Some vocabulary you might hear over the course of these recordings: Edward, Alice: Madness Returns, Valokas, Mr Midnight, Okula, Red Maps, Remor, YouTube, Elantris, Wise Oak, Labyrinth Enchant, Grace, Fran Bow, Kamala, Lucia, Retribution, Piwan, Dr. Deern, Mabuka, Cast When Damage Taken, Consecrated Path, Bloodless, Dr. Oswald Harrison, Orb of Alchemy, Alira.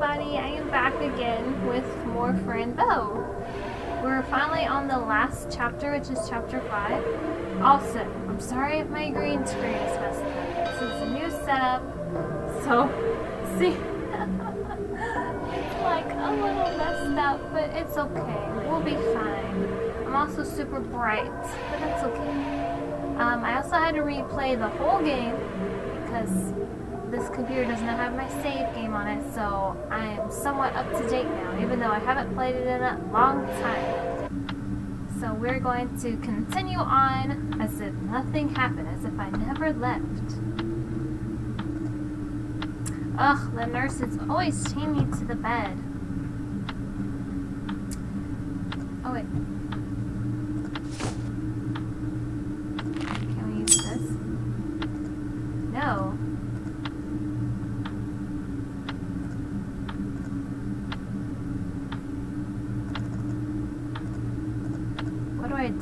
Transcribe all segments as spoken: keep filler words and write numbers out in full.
everybody, I am back again with more Fran Bow. We're finally on the last chapter, which is chapter five. Also, I'm sorry if my green screen is messed up. This is a new setup, so see, it's like a little messed up, but it's okay. We'll be fine. I'm also super bright, but that's okay. Um, I also had to replay the whole game because this computer does not have my save game on it, so I am somewhat up to date now, even though I haven't played it in a long time. So we're going to continue on as if nothing happened, as if I never left. Ugh, the nurse is always chained me to the bed. Oh wait. Can we use this? No.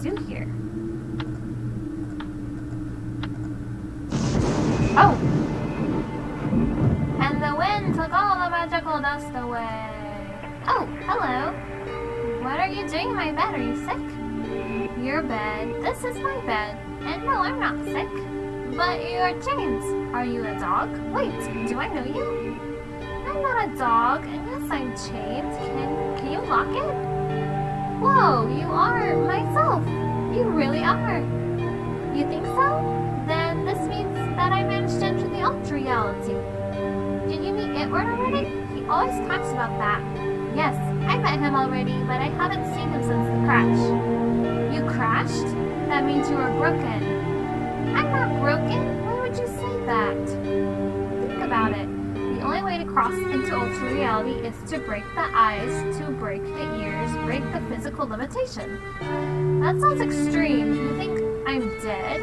Do here? Oh! And the wind took all the magical dust away. Oh, hello. What are you doing in my bed? Are you sick? Your bed. This is my bed. And no, I'm not sick. But you are chains. Are you a dog? Wait, do I know you? I'm not a dog, and yes, I'm chained. Can, can you lock it? Whoa, you are myself. You really are. You think so? Then this means that I managed to enter the ultra reality. Did you meet Edward already? He always talks about that. Yes, I met him already, but I haven't seen him since the crash. You crashed? That means you are broken. I'm not broken. Why would you say that? Think about it. The only way to cross into ultra reality is to break the eyes, to break the ears, break the physical limitation. That sounds extreme. You think I'm dead?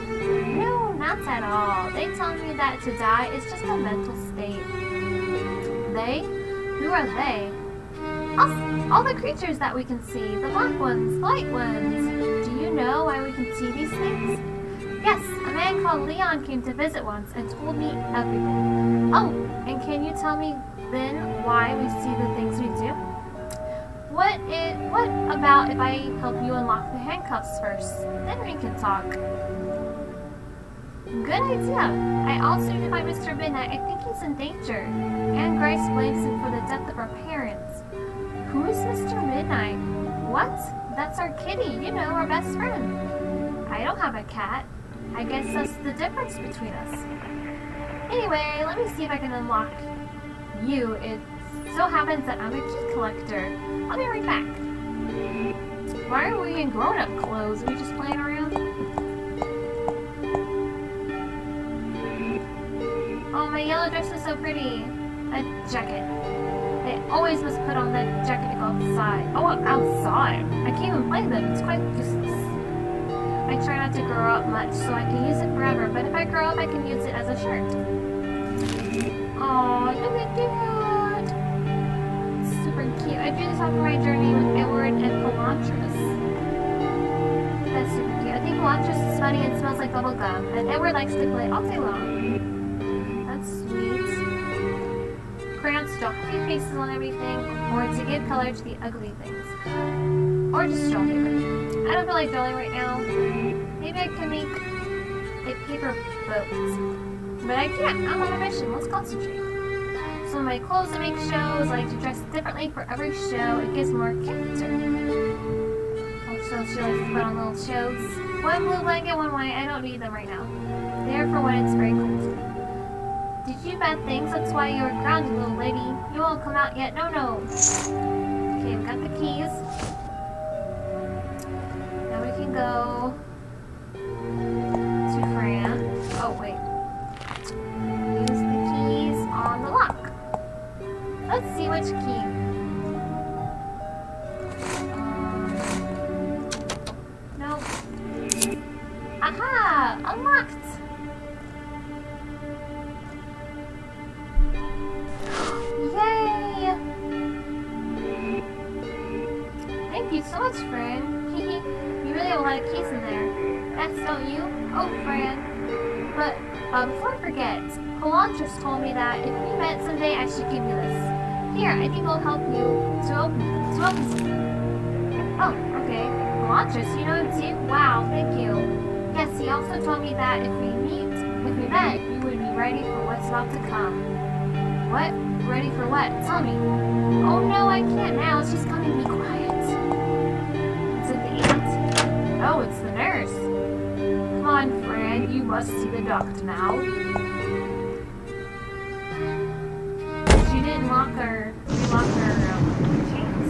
No, not at all. They tell me that to die is just a mental state. They? Who are they? All, all the creatures that we can see, the black ones, the white ones. Do you know why we can see these things? Yes, a man called Leon came to visit once and told me everything. Oh, and can you tell me then why we see the things we do? What it, What about if I help you unlock the handcuffs first? Then we can talk. Good idea. I also need to find Mister Midnight. I think he's in danger. And Grace blames him for the death of her parents. Who is Mister Midnight? What? That's our kitty. You know, our best friend. I don't have a cat. I guess that's the difference between us. Anyway, let me see if I can unlock you. It so happens that I'm a key collector. I'll be right back. Why are we in grown-up clothes? Are we just playing around? Oh, my yellow dress is so pretty. That jacket. They always must put on that jacket to go outside. Oh, outside. I can't even play them. It's quite useless. I try not to grow up much, so I can use it forever, but if I grow up, I can use it as a shirt. Aww, look at that! Super cute. I do this off my journey with Edward and Elantris. That's super cute. I think Elantris is funny and smells like bubblegum, and Edward likes to play all day long. That's sweet. Crayons to draw happy faces on everything, or to give color to the ugly things. Or just draw paper. I don't feel like drawing right now. Maybe I can make a paper boat. But I can't. I'm on a mission. Let's concentrate. So my clothes that make shows, I like to dress differently for every show. It gives more character. Also, she likes to put on little shows. One blue blanket, one white. I don't need them right now. They're for when it's very cold. Did you do bad things? That's why you're grounded, little lady. You won't come out yet. No, no. Okay, I've got the keys. Go to Fran. Oh wait. Use the keys on the lock. Let's see which key. Um, nope. Aha! Unlocked! Yay! Thank you so much, Fran. Hehe. You really have a lot of keys in there. That's don't you? Oh, Fran. But um, before I forget, Elantris told me that if we met someday, I should give you this. Here, I think I'll help you to open it. To open it. Oh, okay. Elantris, you know him too? Wow, thank you. Yes, he also told me that if we meet, if we met, we would be ready for what's about to come. What? Ready for what? Tell me. Oh no, I can't now. She's coming. Be quiet. Is it the aunt? Oh, it's the nurse. Come on, Fran. You must see the doctor now. She didn't lock her. She locked her um, chains.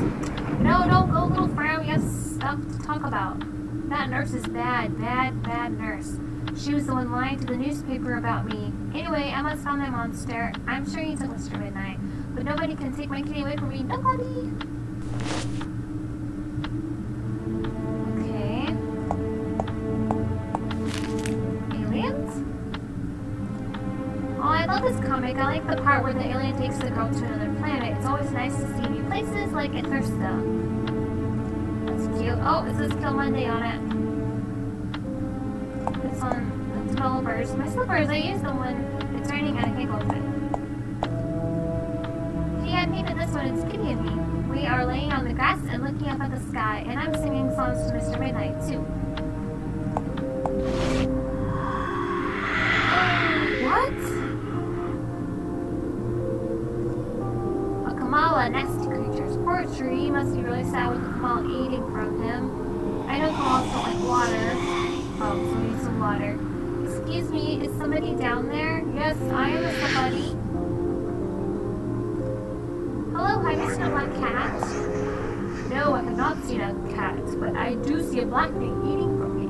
No, don't go, little Fran. We have stuff to talk about. That nurse is bad, bad, bad nurse. She was the one lying to the newspaper about me. Anyway, I must find my monster. I'm sure he's a Mister Midnight. But nobody can take my kitty away from me. Nobody! Okay. Aliens? Oh, I love this comic. I like the part where the alien takes the girl to another planet. It's always nice to see new places, like at Thursta. That's cute. Oh, it says Kill Monday on it. On the developers. My slippers, I use them when it's raining and I can't go fit. She had painted this one, it's Kitty and me. We are laying on the grass and looking up at the sky, and I'm singing songs to Mister Midnight, too. What? A Kamala, nasty creature's poetry. Must be really sad with the Kamala eating from him. I know Kamala's don't like water. Oh, so we need some water. Excuse me, is somebody down there? Yes, I am somebody. Hello, have you seen a black cat? No, I have not seen a cat, but I do see a black thing eating from me.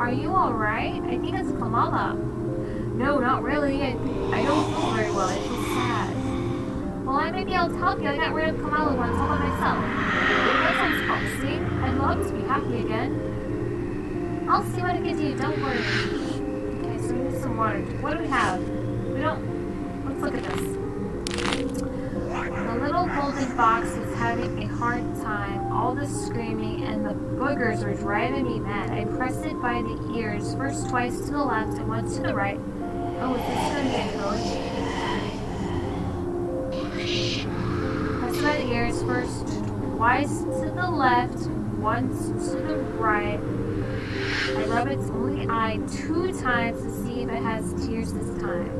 Are you alright? I think it's Kamala. No, not really. I, I don't feel very well. I feel sad. Well, I may be able to help you. I got rid of Kamala once all by myself. That sounds promising. I'd love to be happy again. I'll see what I can do, don't worry. Okay, so we need some water. What do we have? We don't... Let's look at this. The little golden box was having a hard time. All the screaming and the boogers were driving me mad. I pressed it by the ears, first twice to the left and once to the right. Oh, is this going to be a code? Pressed it by the ears, first twice to the left, once to the right. I rub its only eye two times to see if it has tears this time.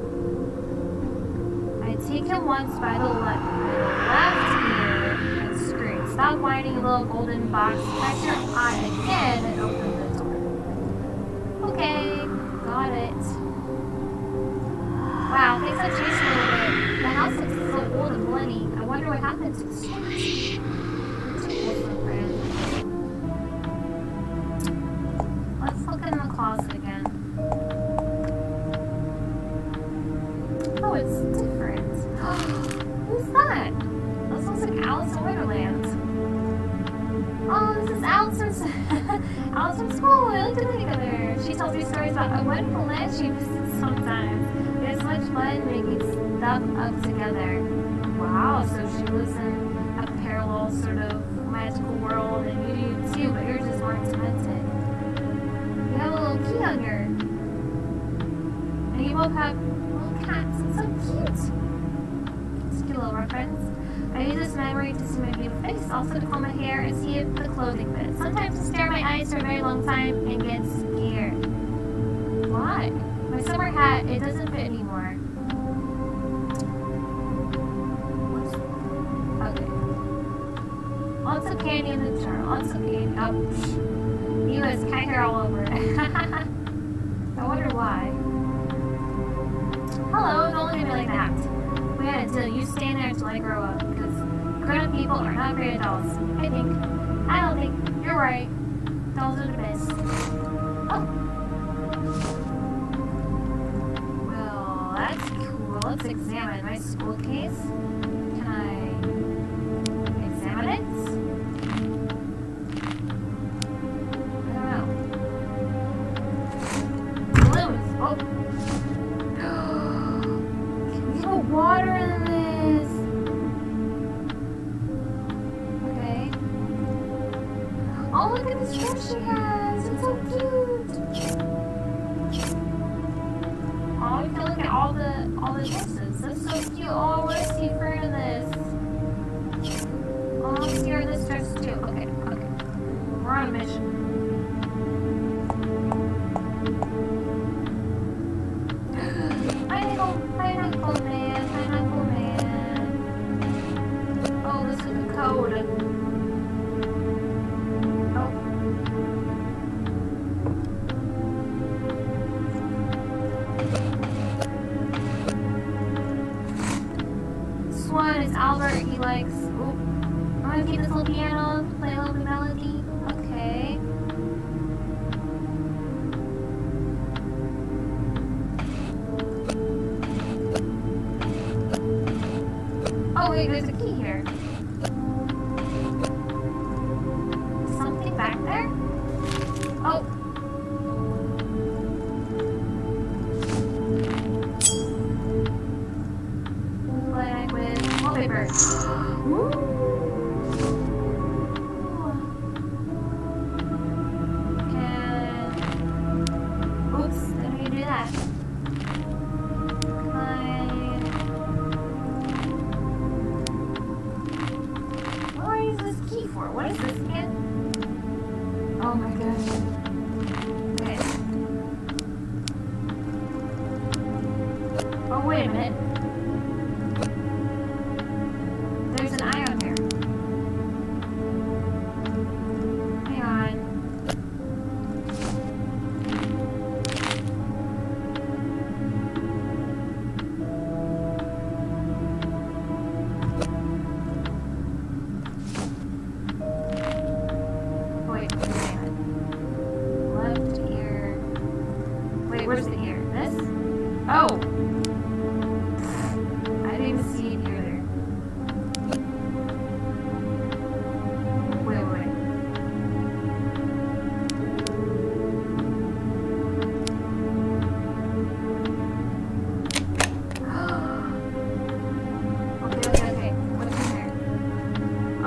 I take him once by the, le by the left ear and scream. Stop whining, little golden box. Press your eye again and open the door. Okay, got it. Wow, things have changed a little bit. The house looks so old and bloody. I wonder what happened to the house. All the all the dresses. That's so cute. Oh, I want to see Furnace. Oh, I want to see where this starts too. Okay, okay. We're on a mission. Pineapple, pineapple man, pineapple man. Oh, this is the code. Albert, he likes. Ooh. I'm gonna get this little piano, play a little bit of melody. Okay. Oh wait, there's a key here. Something back there? Oh.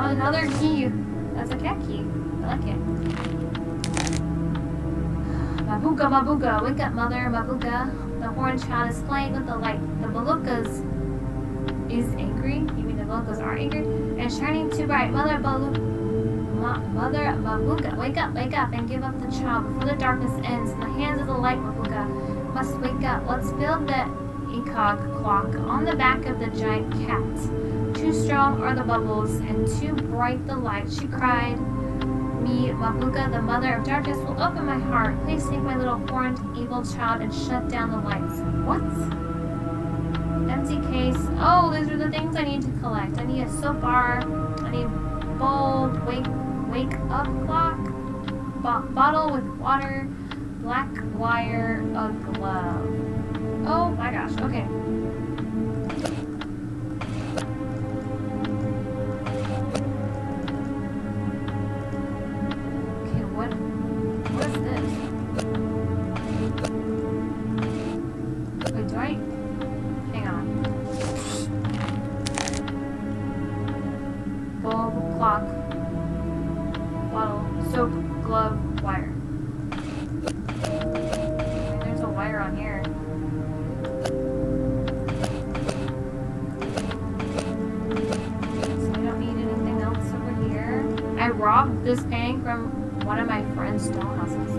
Another key. That's a cat key. I like it. Mabuka, Mabuka. Wake up, mother. Mabuka. The horn child is playing with the light. The Valokas is angry. You mean the Valokas are angry? And shining too bright. Mother, Ma Mother Mabuka. Wake up, wake up, and give up the child before the darkness ends. In the hands of the light, Mabuka. Must wake up. Let's build the Ekog clock on the back of the giant cat. Too strong are the bubbles, and too bright the light, she cried. Me, Mabuka, the mother of darkness, will open my heart. Please take my little horned evil child and shut down the lights. What? Empty case. Oh, those are the things I need to collect. I need a soap bar. I need bold wake wake up clock. Bo bottle with water. Black wire. A glove. Oh my gosh. Okay. This painting from one of my friend's dollhouses.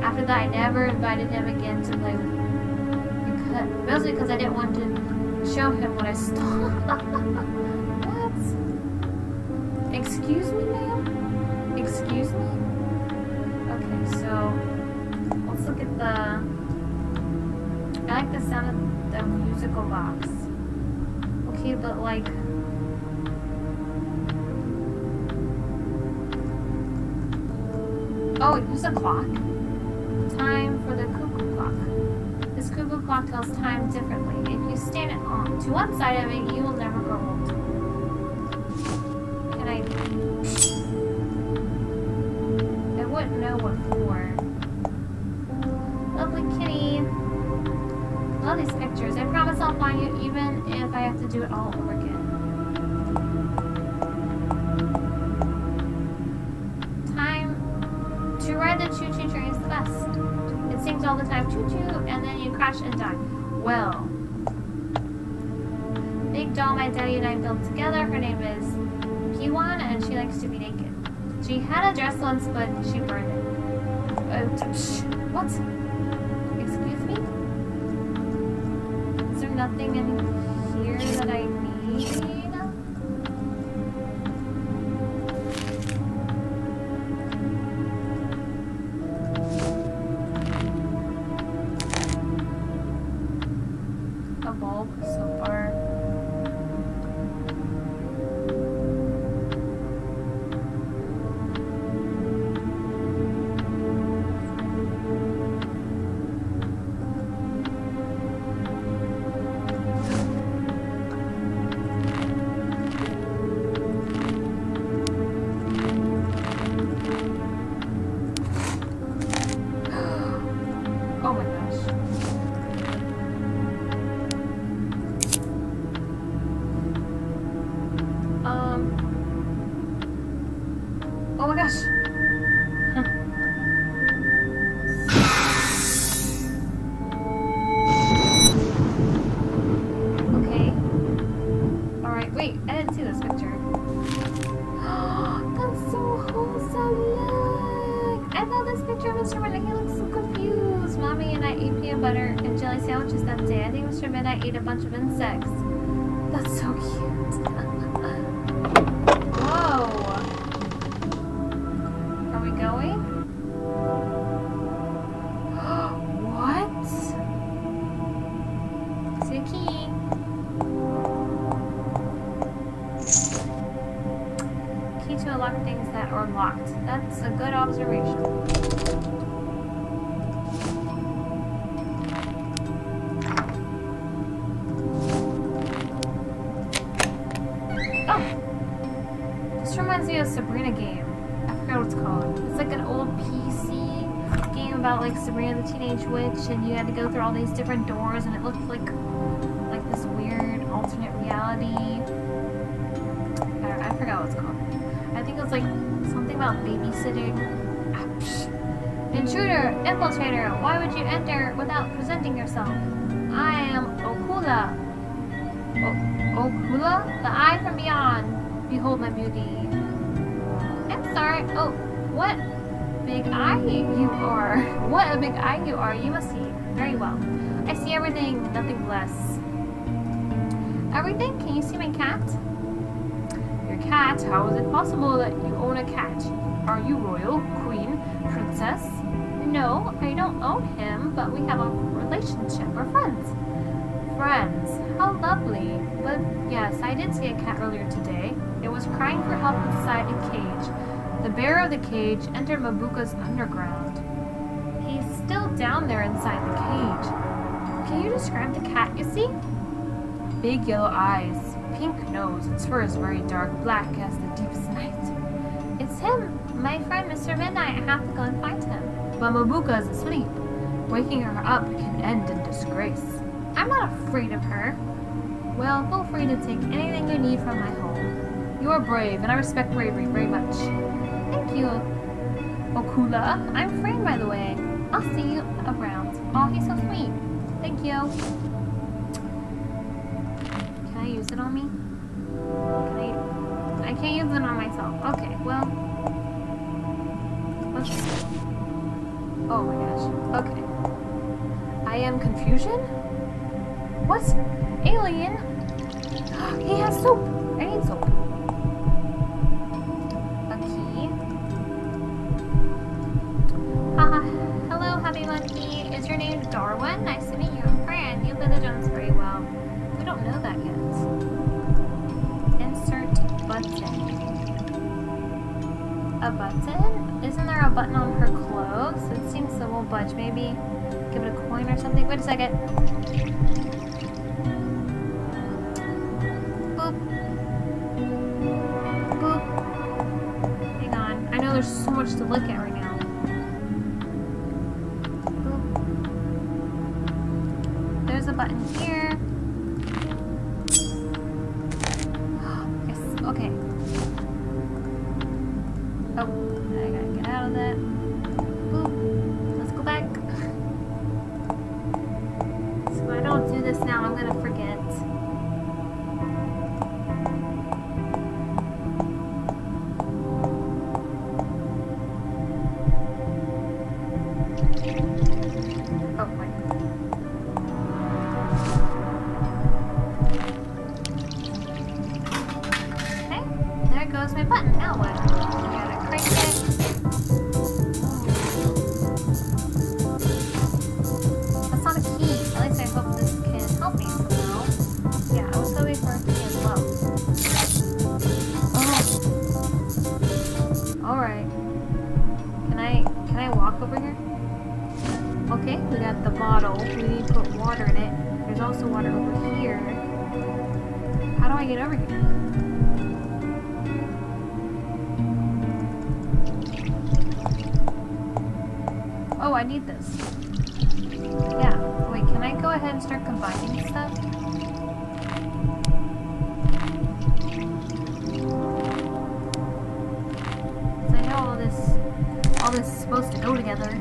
After that, I never invited him again to play with me. Because, mostly because I didn't want to show him what I stole. What? Excuse me, ma'am? Excuse me? Okay, so let's look at the. I like the sound of the musical box. Okay, but like. Oh, it was a clock. Time for the cuckoo clock. This cuckoo clock tells time differently. If you stand it on to one side of it, you will never grow old. Can I? I wouldn't know what for. Lovely kitty. Love these pictures. I promise I'll find you, even if I have to do it all over again. Choo-choo train is the best. It sings all the time, choo-choo, and then you crash and die. Well, doll my daddy and I built together. Her name is Piwan, and she likes to be naked. She had a dress once, but she burned it. Uh, what? Excuse me? Is there nothing in here that I need? And you had to go through all these different doors, and it looked like like this weird alternate reality. I, I forgot what it's called. I think it was like something about babysitting. Ah, Intruder, infiltrator. Why would you enter without presenting yourself? I am Okula. O Okula, the eye from beyond. Behold my beauty. I'm sorry. Oh, what? Big eye you are. What a big eye you are. You must see very well. I see everything, nothing less. Everything? Can you see my cat? Your cat? How is it possible that you own a cat? Are you royal, queen, princess? No, I don't own him, but we have a relationship. We're friends. Friends? How lovely. But yes, I did see a cat earlier today. It was crying for help inside a cage. The bearer of the cage entered Mabuka's underground. He's still down there inside the cage. Can you describe the cat you see? Big yellow eyes, pink nose, its fur is very dark, black as the deepest night. It's him, my friend Mister Midnight. I have to go and find him. But Mabuka is asleep. Waking her up can end in disgrace. I'm not afraid of her. Well, feel free to take anything you need from my home. You are brave, and I respect bravery very much. Thank you, Okula. I'm Fran, by the way. I'll see you around. Oh, he's so sweet. Thank you. Can I use it on me? Can I? I can't use it on myself. Okay, well. Let's see. Oh my gosh. Okay. I am confusion? What? Alien? He has soap. I need soap. Darwin, nice to meet you. I'm Fran. You know the Jones very well. We don't know that yet. Insert button. A button? Isn't there a button on her clothes? It seems so won't budge. Maybe give it a coin or something. Wait a second. Boop. Boop. Hang on. I know there's so much to look at right now. Button here. Yes, okay. Oh, I gotta get out of that. Boop. Let's go back. So if I don't do this now, I'm gonna forget. But now what? We had a crazy day. That's not a key. At least I hope this can help me somehow. Yeah, I was hoping for a key as well. Oh. Alright. Can I can I walk over here? Okay, we got the bottle. We need to put water in it. There's also water over here. How do I get over here? Oh, I need this. Yeah. Wait, can I go ahead and start combining stuff? Because I know all this, all this is supposed to go together.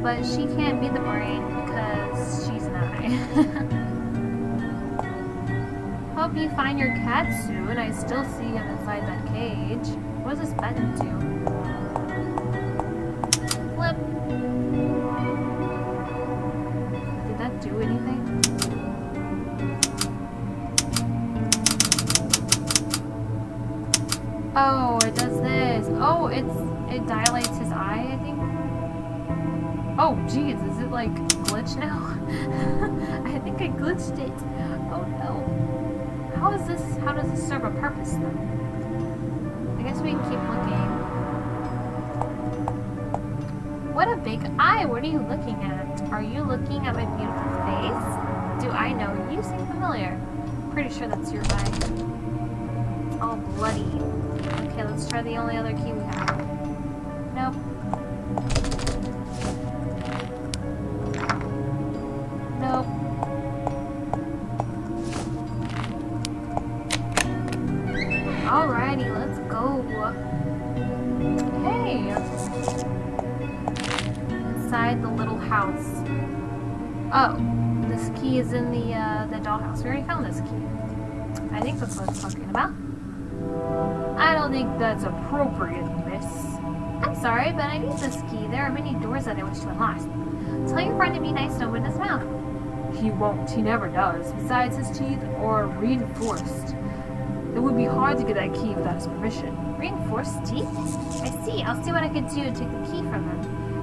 But she can't be the brain because she's an eye. Hope you find your cat soon. I still see him inside that cage. What does this bed do? Flip. Did that do anything? Oh, it does this. Oh, it's it dilates his eye, I think. Oh, geez, is it like glitch now? I think I glitched it. Oh no. How is this, how does this serve a purpose though? I guess we can keep looking. What a big eye, what are you looking at? Are you looking at my beautiful face? Do I know you? You seem familiar. Pretty sure that's your eye. It's all bloody. Okay, let's try the only other key we have. Nope. Is in the uh, the dollhouse. We already found this key. I think that's what it's talking about. I don't think that's appropriate, miss. I'm sorry, but I need this key. There are many doors that I wish to unlock. Tell your friend to be nice to open his mouth. He won't. He never does. Besides, his teeth are reinforced. It would be hard to get that key without his permission. Reinforced teeth? I see. I'll see what I can do to take the key from him.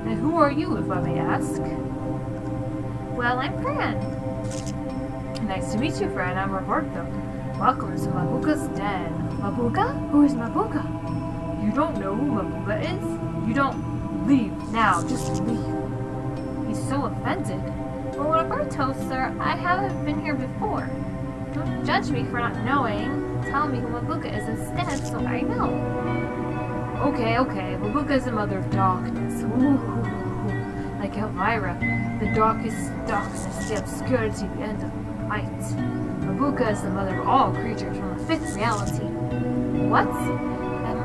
And who are you, if I may ask? Well, I'm Fran. Nice to meet you, friend. I'm Roberto. Welcome to Mabuka's den. Mabuka? Who is Mabuka? You don't know who Mabuka is? You don't leave now. Just leave. He's so offended. Well, Roberto, sir, I haven't been here before. Don't judge me for not knowing. Tell me who Mabuka is instead so I know. Okay, okay. Mabuka is the mother of darkness. Ooh. Like Elvira, the darkest darkness, the obscurity, the end of light. Mabuka is the mother of all creatures from the fifth reality. What? Am,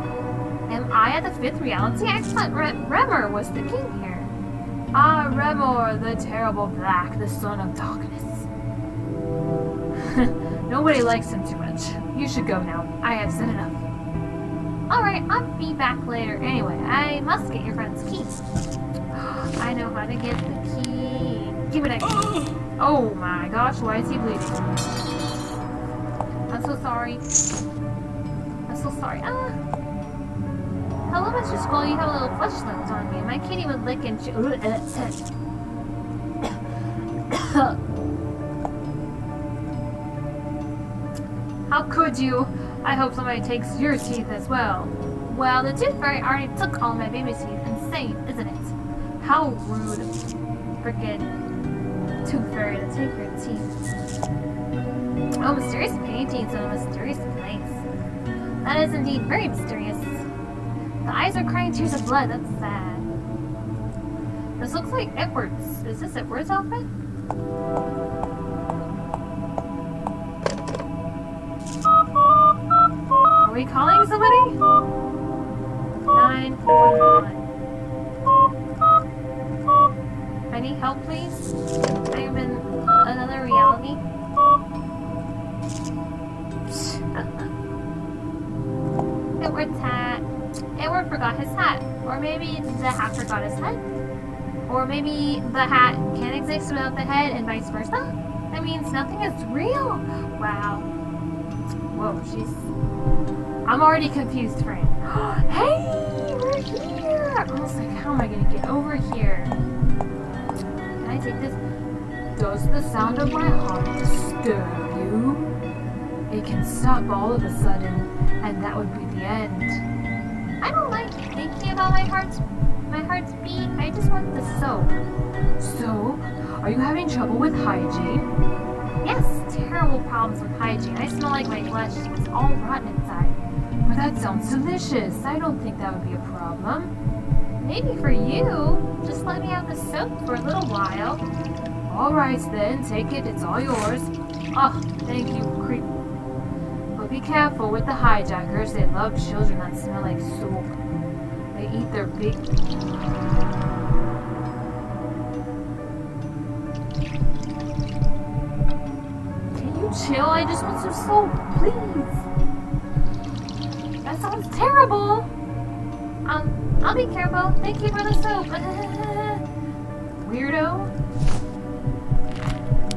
am I at the fifth reality? Excellent. Re Remor was the king here. Ah, Remor, the terrible black, the son of darkness. Nobody likes him too much. You should go now. I have said enough. Alright, I'll be back later. Anyway, I must get your friend's key. I know how to get the key. Give me that key. Oh my gosh, why is he bleeding? I'm so sorry. I'm so sorry. Ah. Hello, Mister Skull. You have a little flesh left on me. My kitty would lick and chew. How could you? I hope somebody takes your teeth as well. Well, the tooth fairy already took all my baby teeth. Insane, isn't it? How rude, freaking tooth fairy to take your teeth. Oh, mysterious paintings in a mysterious place. That is indeed very mysterious. The eyes are crying tears of blood, that's sad. This looks like Edward's. Is this Edward's outfit? forgot his hat. Or maybe the hat forgot his head. Or maybe the hat can't exist without the head and vice versa. That means nothing is real. Wow. Whoa, she's... I'm already confused, Fran. Hey, we're here! I was like, how am I gonna get over here? Can I take this? Does the sound of my heart disturb you? It can stop all of a sudden, and that would be the end. I don't like thinking about my heart's, my heart's beat. I just want the soap. Soap? Are you having trouble with hygiene? Yes, terrible problems with hygiene. I smell like my flesh. It's all rotten inside. But that sounds delicious. I don't think that would be a problem. Maybe for you. Just let me have the soap for a little while. All right then, take it. It's all yours. Oh, thank you, creep. Be careful with the hijackers. They love children that smell like soap. They eat their big... Can you chill? I just want some soap, please. That sounds terrible. Um, I'll be careful. Thank you for the soap. Weirdo.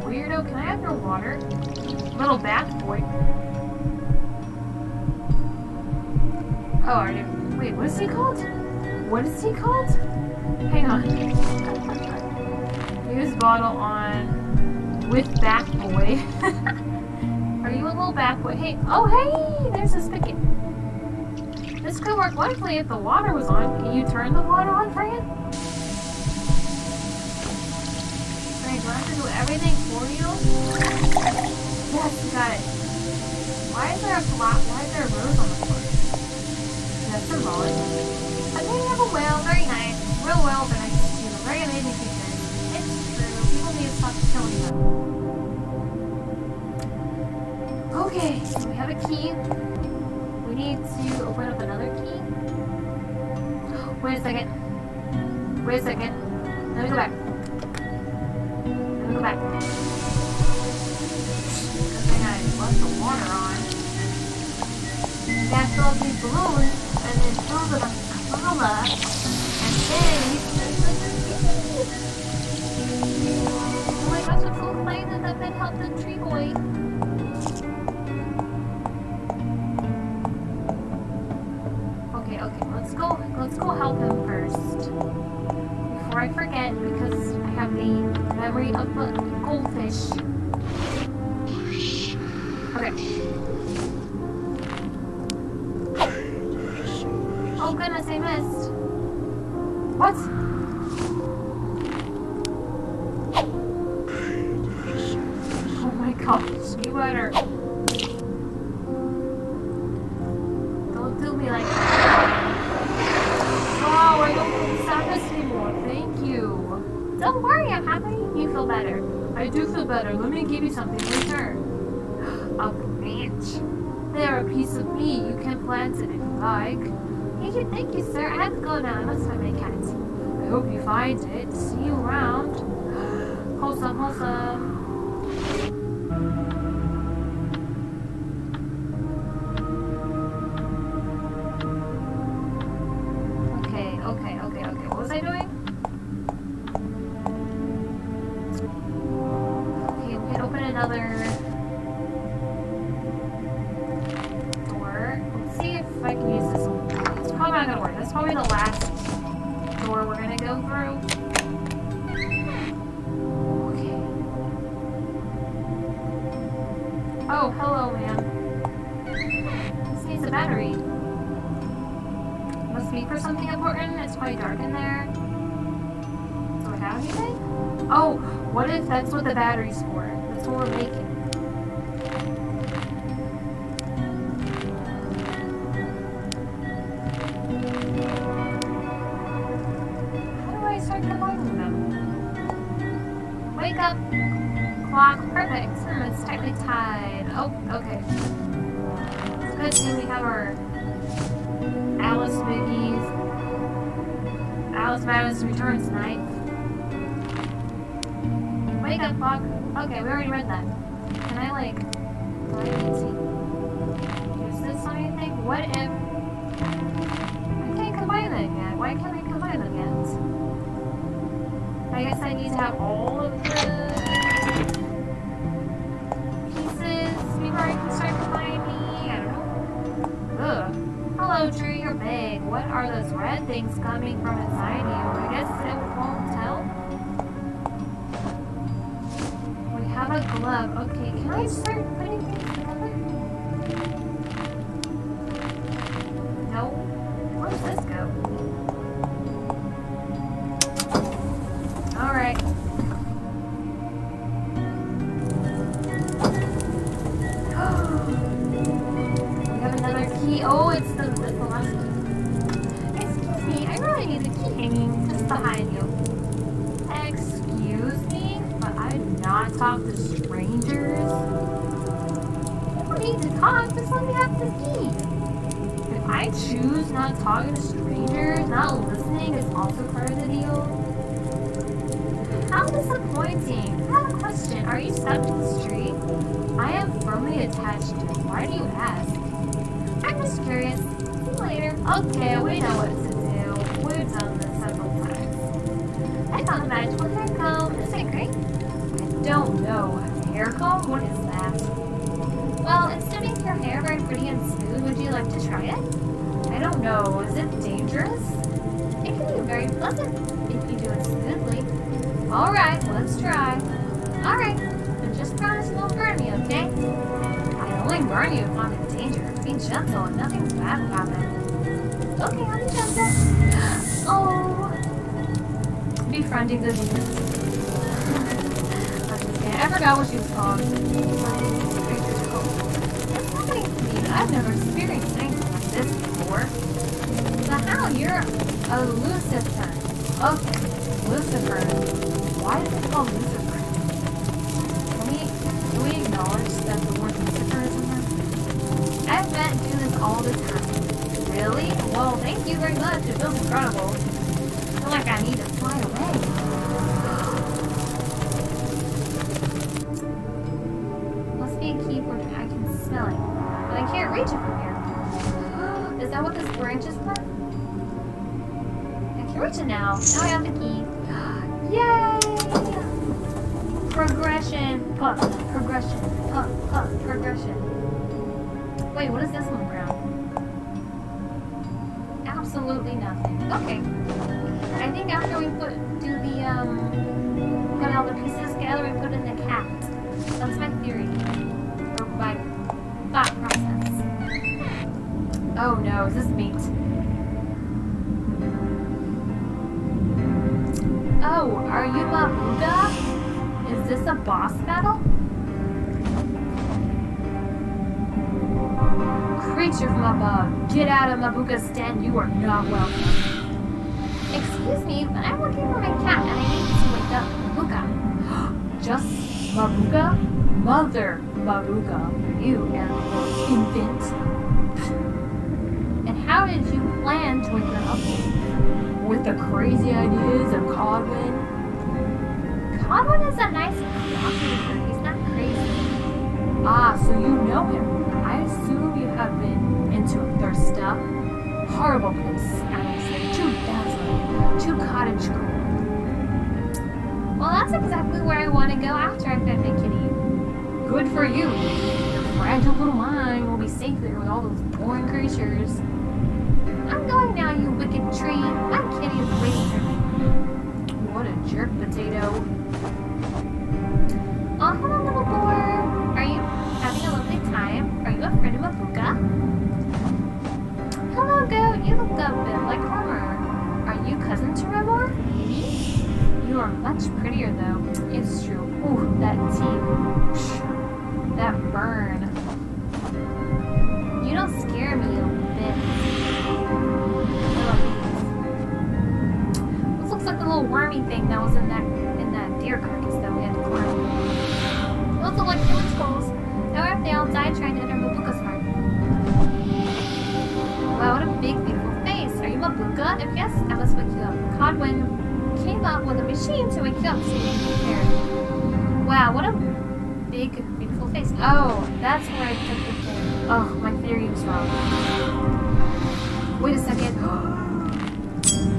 Weirdo, can I have your water? Little bat boy. Oh, are you, wait, what is he called? What is he called? Hang on. Use bottle on with Bat Boy. Are you a little Bat Boy? Hey, oh hey, there's a spigot. This could work wonderfully if the water was on. Can you turn the water on, Fran? Fran, do I have to do everything for you? Yes, you got it. Why is there a flop? Why is there a rose on the floor? That's a mullet. I'm going to have a whale, very nice. Real whales are nice to you. Very amazing creatures. It's true. People need to stop killing them. Okay, so we have a key. We need to open up another key. Wait a second. Wait a second. Let me go back. Let me go back. Good thing I left the water on. Yeah, fill up these balloons. And then fill them up with Okula, and then you can just like, oh my gosh, I'm so excited that that helped the tree boy. Okay, okay, let's go, let's go help him first. Before I forget, because I have the memory of a goldfish. Okay. Oh goodness, I missed. What? Oh my gosh, you better. Don't do me like that. Oh, I don't feel sadness anymore. Thank you. Don't worry, I'm happy you feel better. I do feel better. Let me give you something in return. A branch. They're a piece of me. You can plant it if you like. Thank you, sir. I have to go now. I must find my cat. I hope you find it. See you around. Wholesome, wholesome. Okay, okay, okay, okay. What was I doing? Okay, we can open another... Probably the last door we're gonna go through. Okay. Oh, hello, man. This needs a battery. Must be for something important. It's probably dark in there. Do I have anything? Oh, what if that's what the battery's for? That's what we're making. Madness Returns knife. Wake up, Bog. Okay, we already read that. Can I, like, do I even see? Is this anything? What if... I can't come complaining at? Why can't I combine them yet? I guess I need to have all of the pieces before I can start combining. I don't know. Ugh. Hello, Drew, you're big. What are those red things coming from inside you? I guess it won't tell. We have a glove. Okay, can I start putting things together?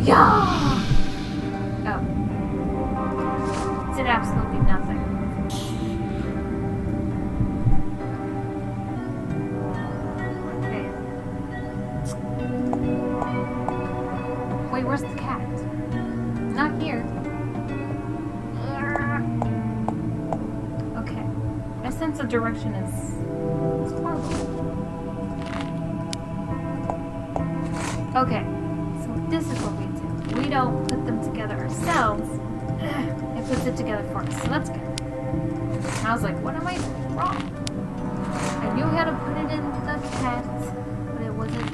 Yeah! Oh. It did absolutely nothing. Okay. Wait, where's the cat? Not here. Okay. My sense of direction is horrible. Okay. This is what we do. We don't put them together ourselves. It puts it together for us. So that's good. And I was like, what am I doing wrong? I knew how to put it in the cat, but it wasn't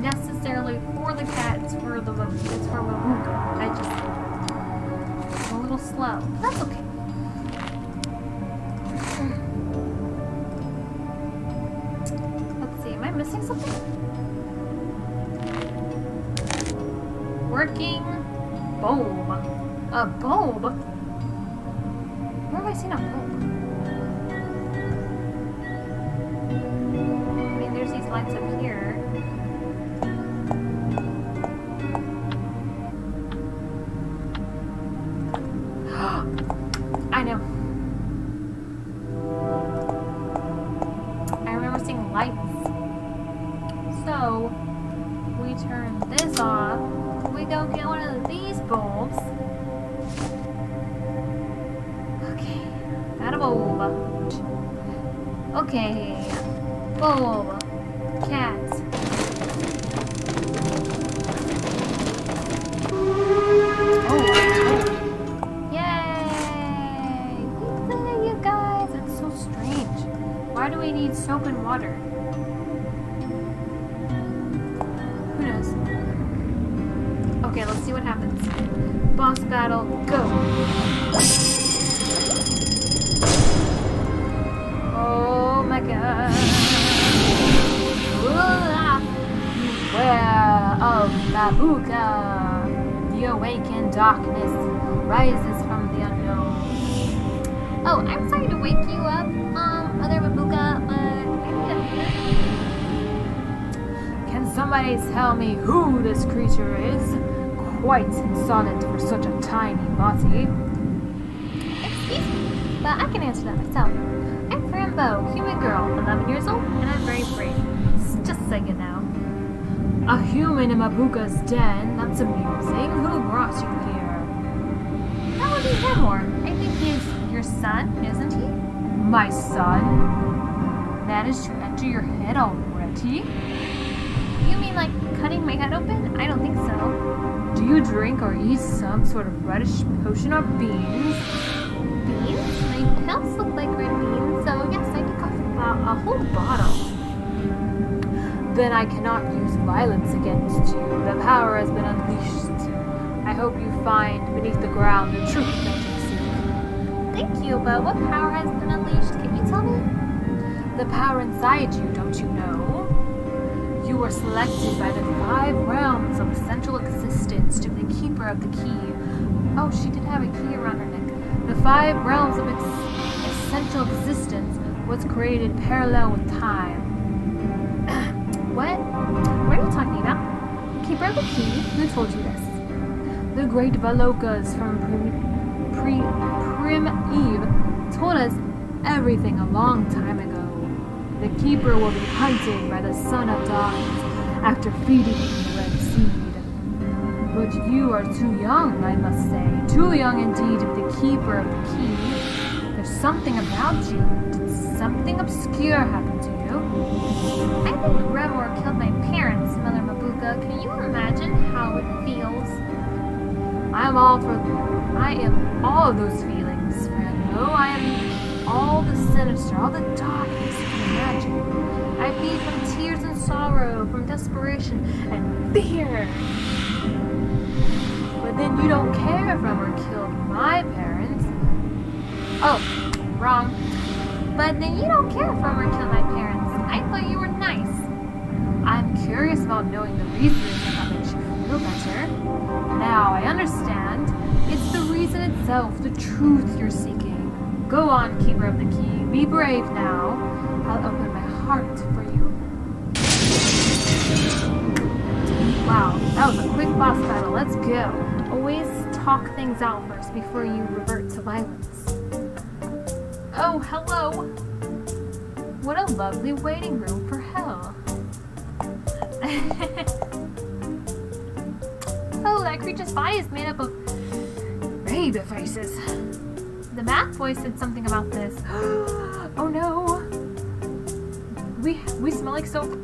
necessarily for the cat. It's for the it's for Mabuka. I just it's a little slow. That's okay. Let's see. Am I missing something? Working bulb. A bulb? Where have I seen a bulb? I mean, there's these lights up here. I know. I remember seeing lights. So, we turn this off. We go get one of these bulbs. Okay, got a bulb. Okay, bulb, cat. Oh, yay! Good day, you guys. It's so strange. Why do we need soap and water? Who knows? Okay, let's see what happens. Boss battle, go! Oh my god. Beware of Mabuka. The awakened darkness rises from the unknown. Oh, I'm sorry to wake you up, um, other Mabuka, but maybe can somebody tell me who this creature is? Quite insolent for such a tiny body. Excuse me, but I can answer that myself. I'm Fran Bow, human girl, eleven years old, and I'm very brave. Just so you know. A human in Mabuka's den? That's amusing. Who brought you here? That would be Remor. I think he's your son, isn't he? My son? Managed to enter your head already? You mean like cutting my head open? I don't think so. Do you drink or eat some sort of reddish potion or beans? Beans? My pelts look like red beans, so yes, I took off a, a whole bottle. Then I cannot use violence against you. The power has been unleashed. I hope you find beneath the ground the truth that you seek. Thank you, but what power has been unleashed? Can you tell me? The power inside you, don't you know? You were selected by the five realms of essential existence to be the keeper of the key. Oh, she did have a key around her neck. The five realms of ex essential existence was created parallel with time. What? What are you talking about? Keeper of the key? Who told you this? The great Valokas from Prim, Prim Eve told us everything a long time ago. The keeper will be hunted by the son of darkness after feeding him the red seed. But you are too young, I must say. Too young indeed to be the keeper of the key. There's something about you. Did something obscure happen to you? I think Remor killed my parents, Mother Mabuka. Can you imagine how it feels? I'm all for I am all of those feelings, friend. Oh, I am all the sinister, all the darkness. I feed from tears and sorrow, from desperation and fear. But then you don't care if Remor killed my parents. Oh, wrong. But then you don't care if Remor killed my parents. I thought you were nice. I'm curious about knowing the reason that makes you feel better. Now I understand. It's the reason itself, the truth you're seeking. Go on, Keeper of the Key. Be brave now. I'll open my heart for you. Wow, that was a quick boss battle. Let's go. Always talk things out first before you revert to violence. Oh, hello. What a lovely waiting room for hell. Oh, that creature's body is made up of ray devices. The math boy said something about this. Oh no. We we smell like soap.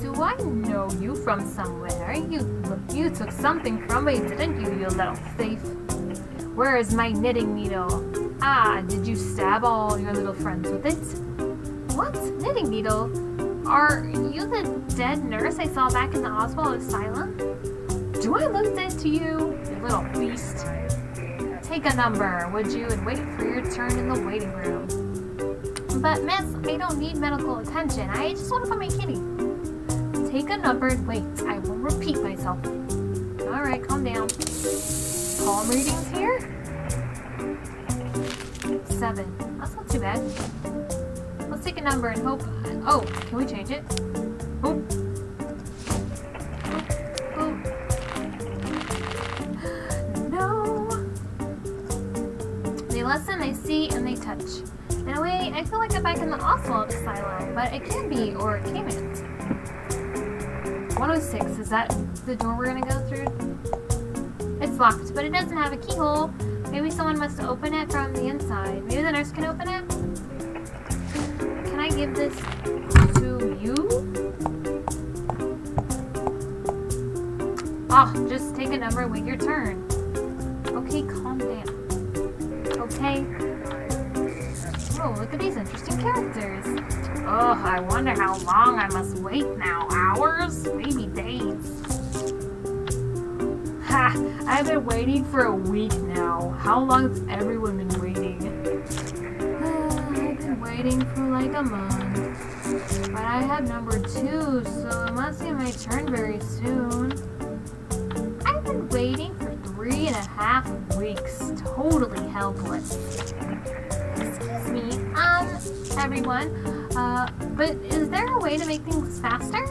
Do I know you from somewhere? You you took something from me, didn't you, you little thief? Where is my knitting needle? Ah, did you stab all your little friends with it? What? Knitting needle? Are you the dead nurse I saw back in the Oswald Asylum? Do I look dead to you, you little beast? Take a number, would you, and wait for your turn in the waiting room. But miss, I don't need medical attention. I just want to find my kitty. Take a number and wait. I will repeat myself. Alright, calm down. Palm readings here? Seven. That's not too bad. Let's take a number and hope... Oh, can we change it? Boop. Boop. Boop. No! They listen, they see, and they touch. In a way, I feel like I'm back in the Oswald Asylum, but it can be, or it can't. one oh six, is that the door we're gonna go through? It's locked, but it doesn't have a keyhole. Maybe someone must open it from the inside. Maybe the nurse can open it? Can I give this to you? Ah, oh, just take a number and wait your turn. Okay, calm down. Okay. Oh, look at these interesting characters. Oh, I wonder how long I must wait now. Hours? Maybe days. Ha! I've been waiting for a week now. How long has everyone been waiting? Uh, I've been waiting for like a month. But I have number two, so it must be my turn very soon. I've been waiting for three and a half weeks. Totally helpless. Excuse me, um, everyone, uh, but is there a way to make things faster?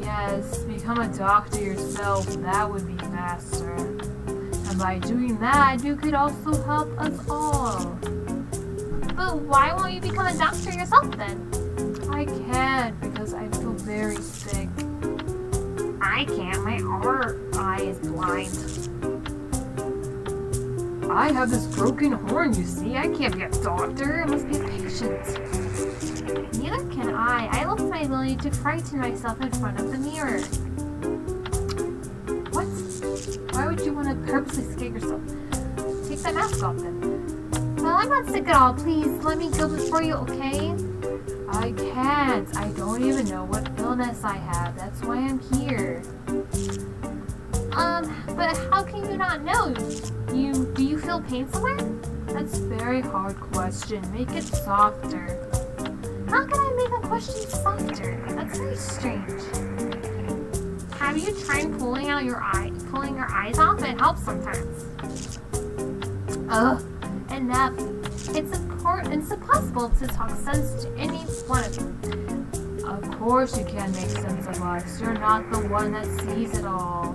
Yes, become a doctor yourself, that would be faster. And by doing that, you could also help us all. But why won't you become a doctor yourself then? I can't, because I feel very sick. I can't, my other eye is blind. I have this broken horn, you see. I can't be a doctor. I must be a patient. Neither can I. I lost my ability to frighten myself in front of the mirror. What? Why would you want to purposely scare yourself? Take that mask off then. Well, I'm not sick at all. Please, let me go before you, okay? I can't. I don't even know what illness I have. That's why I'm here. Um, but how can you not know? You, do you feel pain somewhere? That's a very hard question. Make it softer. How can I make a question softer? That's very strange. Have you tried pulling out your eye, pulling your eyes off? It helps sometimes. Ugh, enough. It's important. It's impossible to talk sense to any one of you. Of course you can make sense of us. You're not the one that sees it all.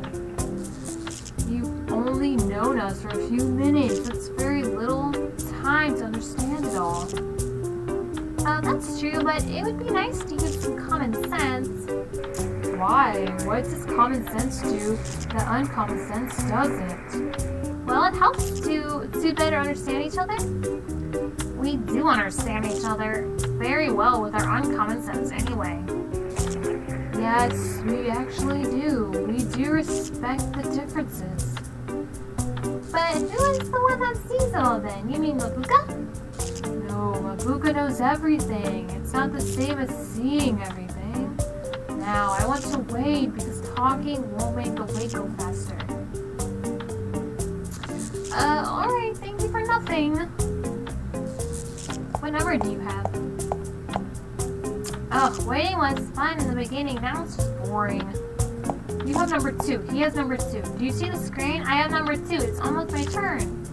You've only known us for a few minutes. That's very little time to understand it all. Uh, that's true, but it would be nice to use some common sense. Why? What does common sense do that uncommon sense doesn't? Well, it helps to, to better understand each other. We do understand each other very well with our uncommon sense anyway. Yes, we actually do. We do respect the differences. But who is the one that sees it all then? You mean Mabuka? No, Mabuka knows everything. It's not the same as seeing everything. Now, I want to wait because talking won't make the wait go faster. Uh, alright, thank you for nothing. What number do you have? Oh, waiting was fun in the beginning, now it's just boring. You have number two, he has number two. Do you see the screen? I have number two, it's almost my turn.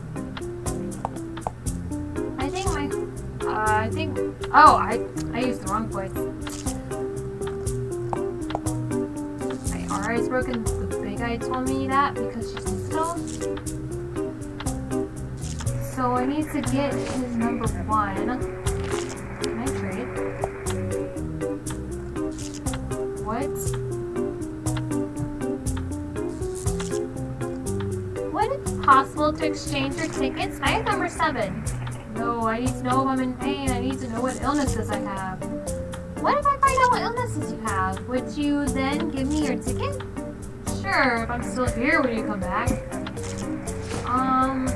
I think my, uh, I think, oh, I, I used the wrong voice. bar is broken. The big guy told me that because she's little. So I need to get his number one. Can I trade? What? Would it be possible to exchange your tickets? I have number seven. No, I need to know if I'm in pain. I need to know what illnesses I have. What if I find out what illnesses you have? Would you then give me your ticket? Sure, if I'm still here when you come back. Um...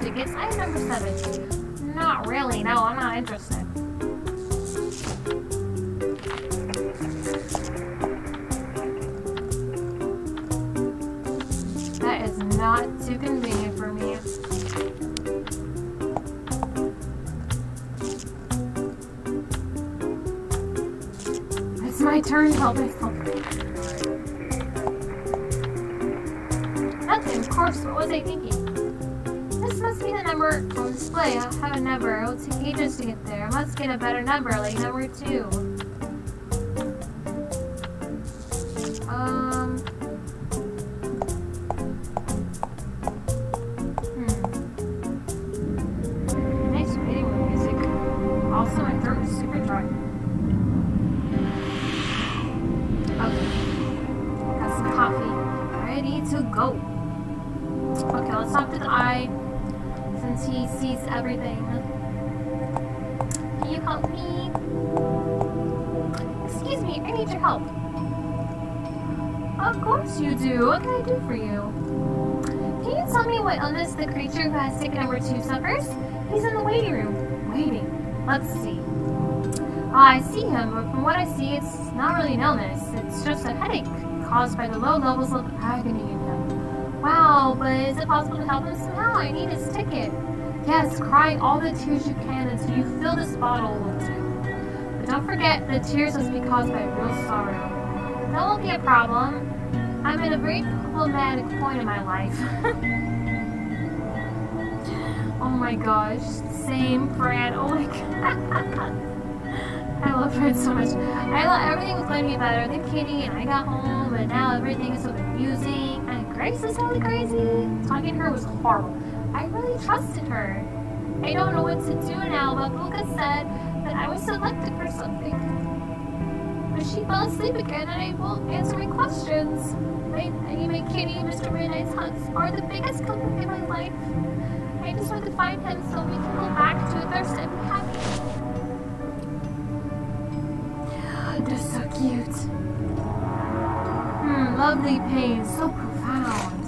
Tickets. I have number seven. Not really. No, I'm not interested. That is not too convenient for me. It's my turn to help myself. Nothing, of course. What was I thinking? Must be the number on display. I have a number. It will take ages to get there. I must get a better number, like number two. Um. Hmm. Nice meeting with music. Also, my throat is super dry. Okay. That's coffee. Ready to go. Okay, let's hop to the eye. He sees everything. Can you help me? Excuse me, I need your help. Of course you do. What can I do for you? Can you tell me what illness the creature who has ticket number two suffers? He's in the waiting room. Waiting. Let's see. Uh, I see him, but from what I see, it's not really an illness. It's just a headache caused by the low levels of agony in him. Wow, but is it possible to help him somehow? I need his ticket. Yes, cry all the tears you can until you fill this bottle with it. But don't forget, the tears must be caused by real sorrow. That won't be a problem. I'm in a very problematic point in my life. Oh my gosh, same Fran. Oh my god. I love Fran so much. I love everything was going to be better. Then Katie and I got home, and now everything is so confusing. And Grace is totally crazy. Talking to her was horrible. I really trusted her. I don't know what to do now, but Mabuka said that I was selected for something. But she fell asleep again and I won't answer my questions. My, I need my kitty, Mister Midnight's hugs are the biggest comfort in my life. I just want to find him so we can go back to Thursday and be happy. They're so cute. Hmm, lovely pain, so profound.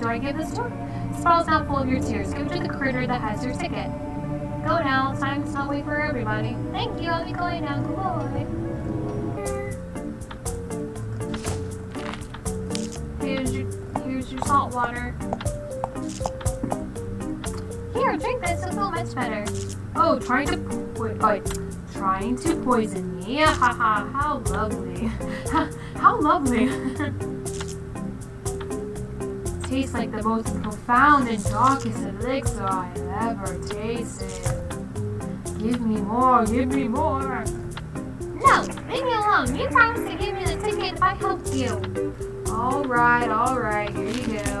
Do I give this to her? This bottle's now full of your tears. Give it to the critter that has your ticket. Go now. Time to not wait for everybody. Thank you. I'll be going now. Goodbye. Here's your, here's your salt water. Here, drink this. It'll feel much better. Oh, trying to wait, wait. Trying to poison me. Ha ha. How lovely. How lovely. Tastes like the most profound and darkest elixir I have ever tasted. Give me more, give me more. No, leave me alone. You promised to give me the ticket if I helped you. Alright, alright, here you go.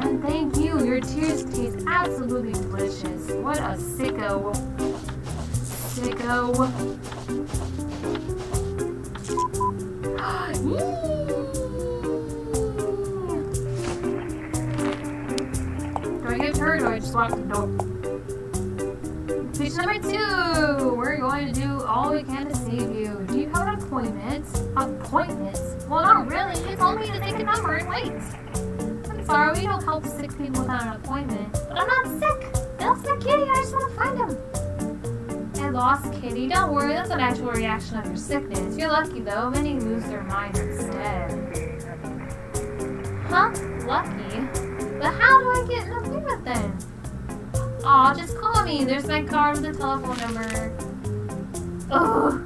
And thank you, your tears taste absolutely delicious. What a sicko. Sicko. Or do I just walk the door? Page number two! We're going to do all we can to save you. Do you have an appointment? Appointment? Well, not really. You told me to take a number and wait. I'm sorry, we don't help sick people without an appointment. But I'm not sick! That's not Kitty, I just want to find him. I lost Kitty. Don't worry, that's a natural reaction of your sickness. You're lucky though, many lose their mind instead. Huh? Lucky? But how do I get an appointment then? Aw, just call me. There's my card with the telephone number. Oh.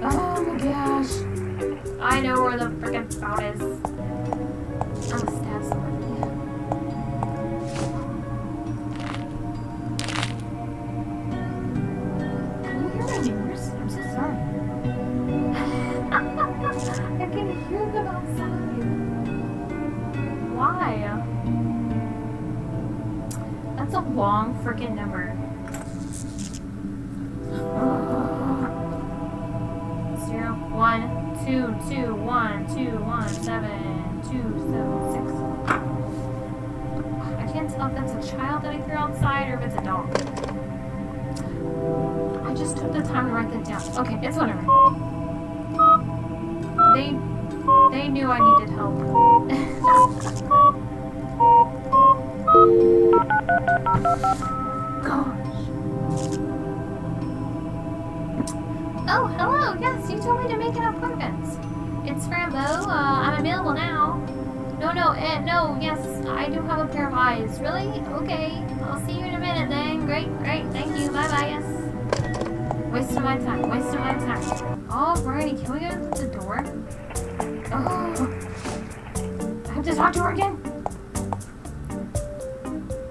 Oh my gosh. I know where the frickin' phone is. I'm gonna stab someone. Can you hear my neighbors? I'm so sorry. I can hear them outside. Why? That's a long frickin' number. Zero, one, two, two, one, two, one, seven, two, seven, six. I can't tell if that's a child that I threw outside or if it's a dog. I just took the time to write that down. Okay, it's whatever. They, they knew I needed help. Oh, hello, yes, you told me to make an appointment. It's Fran Bow, uh, I'm available now. No, no, eh, no, yes, I do have a pair of eyes. Really? Okay, I'll see you in a minute then. Great, great, thank you, bye-bye, yes. Waste of my time, waste of my time. Alrighty, can we go to the door? Oh, I have to talk to her again.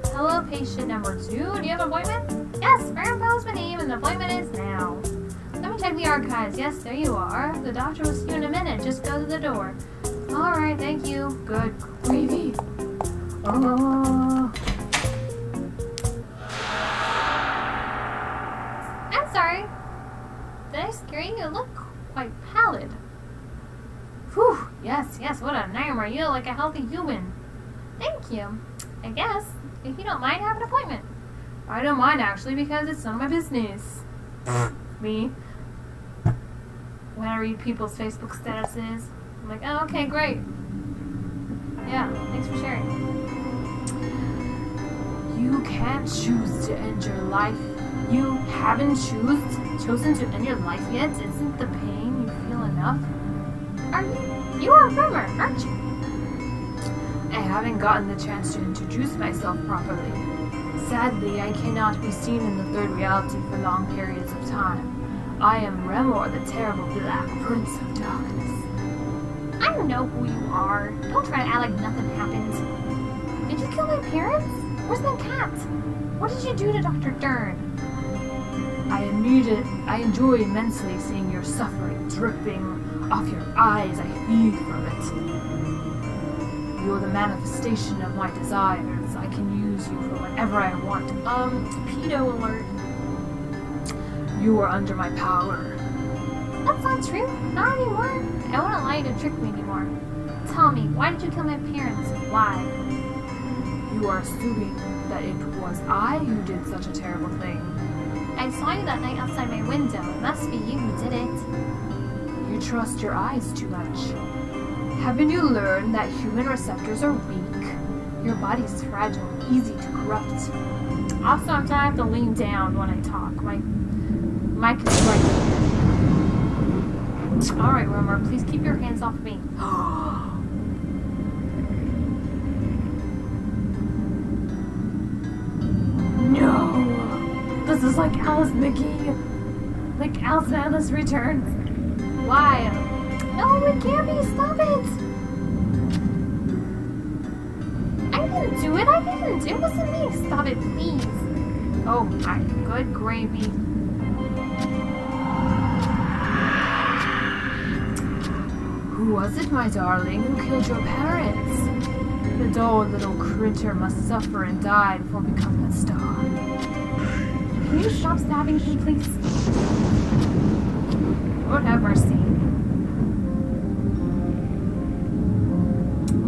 Hello, patient number two, do you have an appointment? Yes, Fran Bow's my name and the appointment is now. Let me check the archives. Yes, there you are. The doctor will see you in a minute. Just go to the door. Alright, thank you. Good gravy. Oh. I'm sorry. Did I scare you? You look quite pallid. Whew. Yes, yes. What a nightmare. You look like a healthy human. Thank you. I guess. If you don't mind, I have an appointment. I don't mind, actually, because it's none of my business. Me. When I read people's Facebook statuses, I'm like, oh, okay, great. Yeah, thanks for sharing. You can't choose to end your life. You haven't choose, chosen to end your life yet? Isn't the pain you feel enough? Are you? You are a farmer, aren't you? I haven't gotten the chance to introduce myself properly. Sadly, I cannot be seen in the third reality for long periods of time. I am Remor, the terrible Black Prince of Darkness. I don't know who you are. Don't try to act like nothing happened. Did you kill my parents? Where's my cat? What did you do to Doctor Deern? I needed, I enjoy immensely seeing your suffering dripping off your eyes. I feed from it. You're the manifestation of my desires. I can use you for whatever I want. Um, pedo alert. You are under my power. That's not true. Not anymore. I wouldn't allow you to trick me anymore. Tell me, why did you kill my parents? Why? You are assuming that it was I who did such a terrible thing. I saw you that night outside my window. It must be you who did it. You trust your eyes too much. Haven't you learned that human receptors are weak? Your body's fragile, easy to corrupt. Also, I'm trying to lean down when I talk. My Mike is right here. Alright, Remor, please keep your hands off me. No! This is like Alice Mickey. Like Alice Madness Returns. Why? No, it can't be. Stop it! I didn't do it. I didn't. It wasn't me. Stop it, please. Oh, my good gravy. Who was it, my darling, who killed your parents? The dull little critter must suffer and die before becoming a star. Can you stop stabbing me, please? Lord have mercy.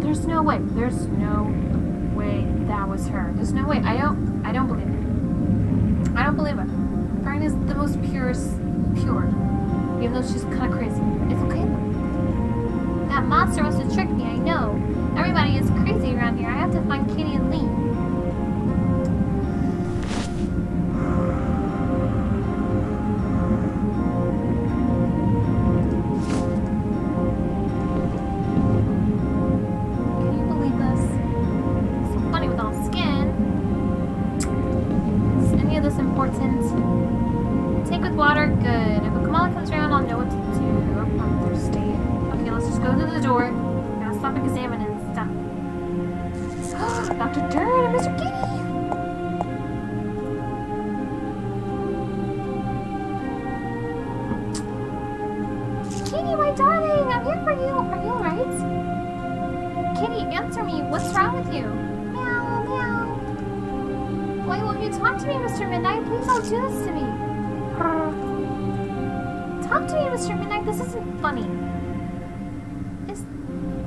There's no way. There's no way that was her. There's no way. I don't. I don't believe it. I don't believe it. Fran is the most purest, pure. Even though she's kind of crazy. It's okay. That monster wants to trick me, I know. Everybody is crazy around here. I have to find Kitty and Lee. Can you believe this? It's so funny with all skin. Is any of this stomach examining stuff. Doctor Deern and Mister Kitty! Kitty, my darling, I'm here for you. Are you alright? Kitty, answer me. What's wrong with you? Meow, meow. Why won't you talk to me, Mister Midnight? Please don't do this to me. Talk to me, Mister Midnight. This isn't funny. It's,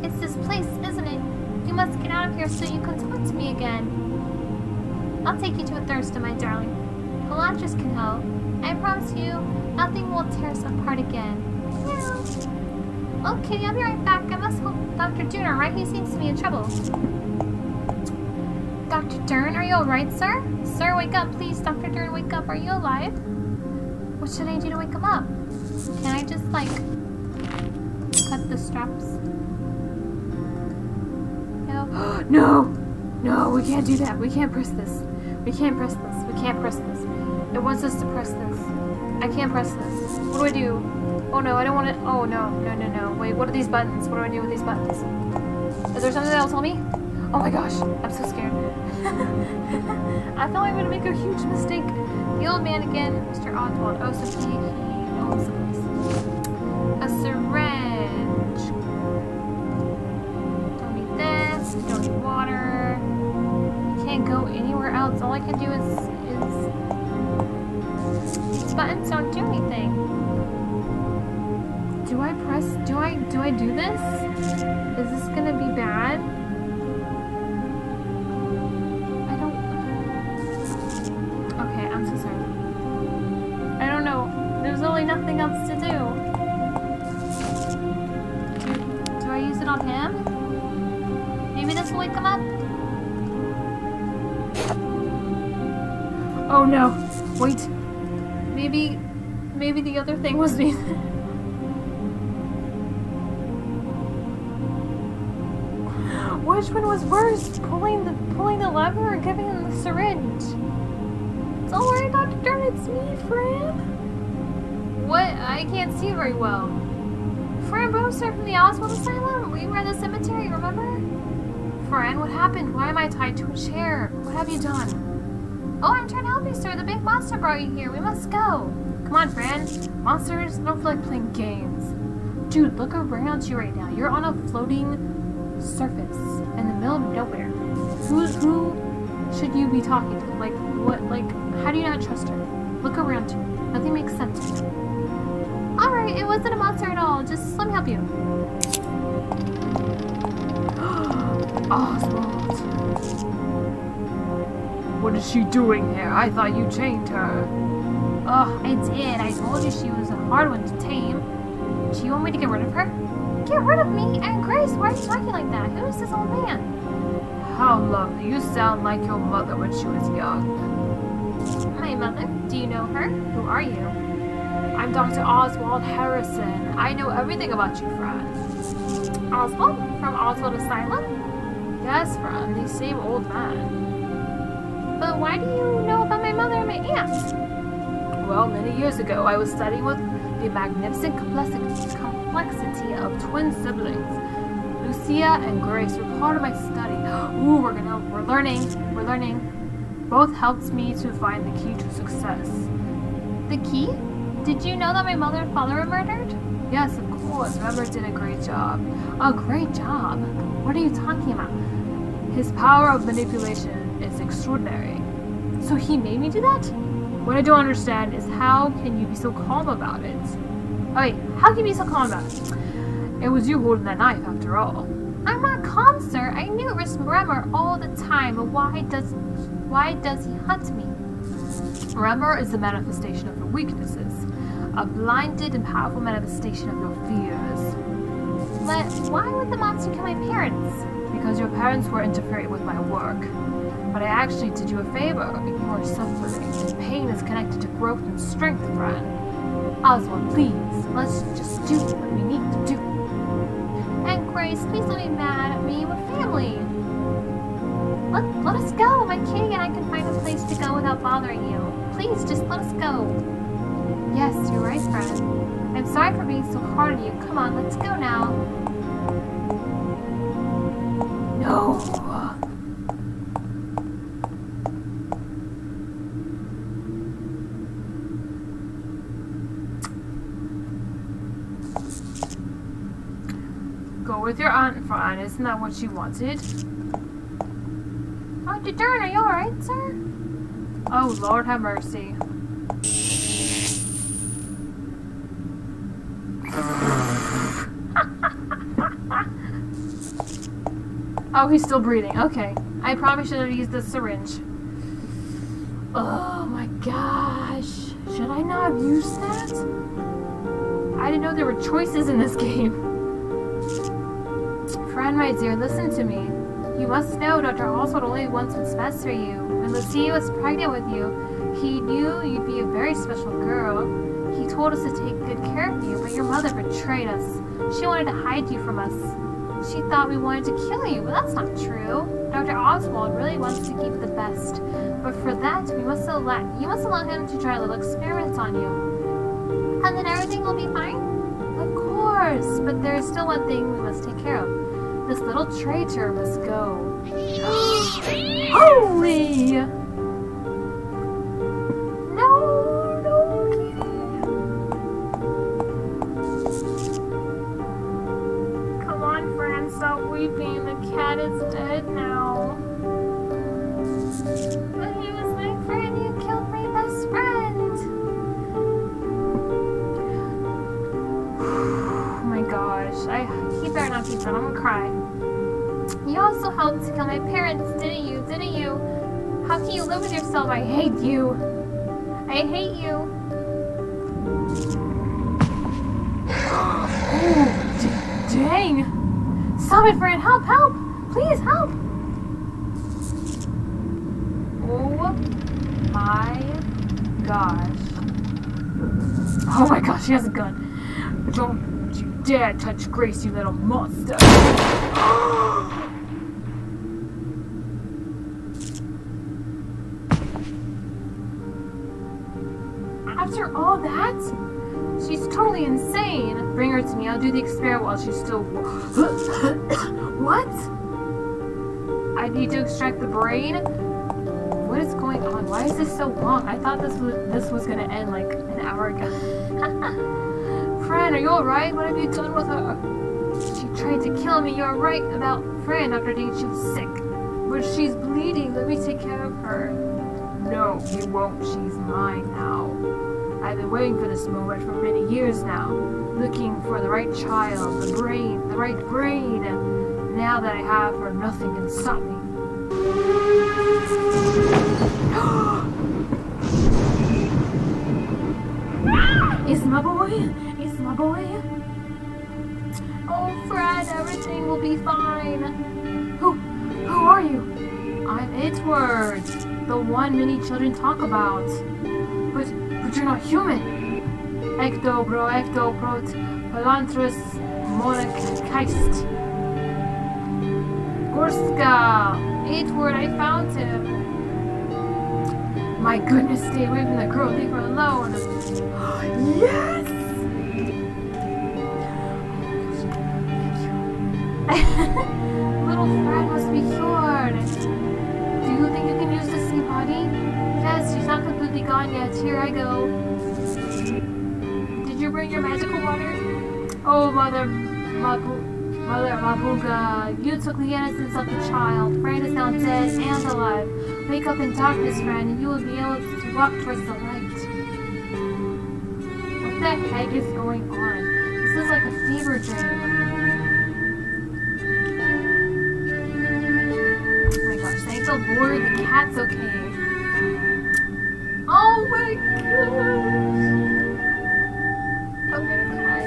it's this place, isn't it? You must get out of here so you can talk to me again. I'll take you to a Thursday, my darling. Elantris can help. I promise you, nothing will tear us apart again. Yeah. Okay, I'll be right back. I must help Doctor Deern, right? He seems to be in trouble. Doctor Deern, are you alright, sir? Sir, wake up, please. Doctor Deern, wake up. Are you alive? What should I do to wake him up? Can I just, like, cut the straps? No. No! No, we can't do that. We can't press this. We can't press this. We can't press this. It wants us to press this. I can't press this. What do I do? Oh no, I don't want to. Oh no, no, no, no. Wait, what are these buttons? What do I do with these buttons? Is there something that'll tell me? Oh my gosh, I'm so scared. I thought I would make a huge mistake. The old man again, Mister Oswald. Oh, so he knows this. A syringe. Don't need this. Don't need water. I can't go anywhere else. All I can do is is these buttons don't do anything. Do I press? Do I do I do this? Is this gonna be bad? Nothing else to do. do. Do I use it on him? Maybe this will wake him up? Oh no. Wait. Maybe, maybe the other thing was me. Which one was worse? Pulling the pulling the lever or giving him the syringe? Don't worry, Doctor Deern, it's me, Fran. What? I can't see very well. Fran Bow, sir, from the Oswald Asylum? We were at the cemetery, remember? Fran, what happened? Why am I tied to a chair? What have you done? Oh, I'm trying to help you, sir. The big monster brought you here. We must go. Come on, Fran. Monsters don't feel like playing games. Dude, look around you right now. You're on a floating surface in the middle of nowhere. Who, who should you be talking to? Like, what? Like, how do you not trust her? Look around you. Nothing makes sense to you. Alright, it wasn't a monster at all. Just let me help you. Oswald. What is she doing here? I thought you chained her. Oh, I did. I told you she was a hard one to tame. Do you want me to get rid of her? Get rid of me? And Grace, why are you talking like that? Who is this old man? How lovely. You sound like your mother when she was young. My mother? Do you know her? Who are you? I'm Doctor Oswald Harrison. I know everything about you, Fran. Oswald? From Oswald Asylum? Yes, Fran, the same old man. But why do you know about my mother and my aunt? Well, many years ago, I was studying with the magnificent complexity of twin siblings. Lucia and Grace were part of my study. Ooh, we're gonna, we're learning, we're learning. Both helped me to find the key to success. The key? Did you know that my mother and father were murdered? Yes, of course. Remember did a great job. A great job? What are you talking about? His power of manipulation is extraordinary. So he made me do that? What I don't understand is how can you be so calm about it? Oh, wait, how can you be so calm about it? It was you holding that knife after all. I'm not calm, sir. I knew it was Remor all the time. But why does, why does he hunt me? Remor is the manifestation of your weaknesses. A blinded and powerful manifestation of your fears. But why would the monster kill my parents? Because your parents were interfering with my work. But I actually did you a favor. You are suffering, and pain is connected to growth and strength, Fran. Oswald, please, let's just do what we need to do. And Grace, please don't be mad at me. We're family. Let, let us go. My kitty and I can find a place to go without bothering you. Please, just let us go. Yes, you're right, Fran. I'm sorry for being so hard on you. Come on, let's go now. with your aunt, Fran. Isn't that what she wanted? Doctor Deern, are you alright, sir? Oh, Lord have mercy. Oh, he's still breathing. Okay. I probably should have used the syringe. Oh my gosh. Should I not have used that? I didn't know there were choices in this game. Fran, my dear, listen to me. You must know Doctor Oswald only once was best for you. When Lucia was pregnant with you, he knew you'd be a very special girl. He told us to take good care of you, but your mother betrayed us. She wanted to hide you from us. She thought we wanted to kill you, but that's not true. Doctor Oswald really wants to keep the best, but for that, we must allow you must allow him to try little experiments on you, and then everything will be fine. Of course, but there is still one thing we must take care of. This little traitor must go. Holy! No, no, Kitty. Stop weeping, the cat is dead now. But he was my friend, you killed my best friend. Oh my gosh, I, he better not be done, I'm gonna cry. You also helped to kill my parents, didn't you, didn't you? How can you live with yourself? I hate you. I hate you. Oh, dang. Stop it, Fran! Help! Help! Please help! Oh my gosh! Oh my gosh! She has a gun! Don't you dare touch Grace, you little monster! After all that? She's totally insane. Bring her to me. I'll do the experiment while she's still... What? I need to extract the brain? What is going on? Why is this so long? I thought this was, this was going to end like an hour ago. Fran, are you alright? What have you done with her? She tried to kill me. You're right about Fran, Doctor Dean. She was sick. But she's bleeding. Let me take care of her. No, you won't. She's mine now. I've been waiting for this moment for many years now, looking for the right child, the brain, the right brain. Now that I have her, nothing can stop me. It's my boy! It's my boy! Oh, Fred, everything will be fine. Who, who are you? I'm Edward, the one many children talk about. But But you're not human. Ectobro, ectoprot, Elantris, Monarch, Keist. Gorska! Edward, I found him. My goodness, stay away from the girl, leave her alone. Yes! Little Fran must be cured. Do you think you can use the sea body? Yes, she's not completely gone yet. Here I go. Did you bring your magical water? Oh, Mother Mabu Mother Mabuka, you took the innocence of the child. Fran is now dead and alive. Wake up in darkness, Fran, and you will be able to walk towards the light. What the heck is going on? This is like a fever dream. Oh my gosh, I feel bored. The cat's okay. Oh my gosh! I'm gonna cry.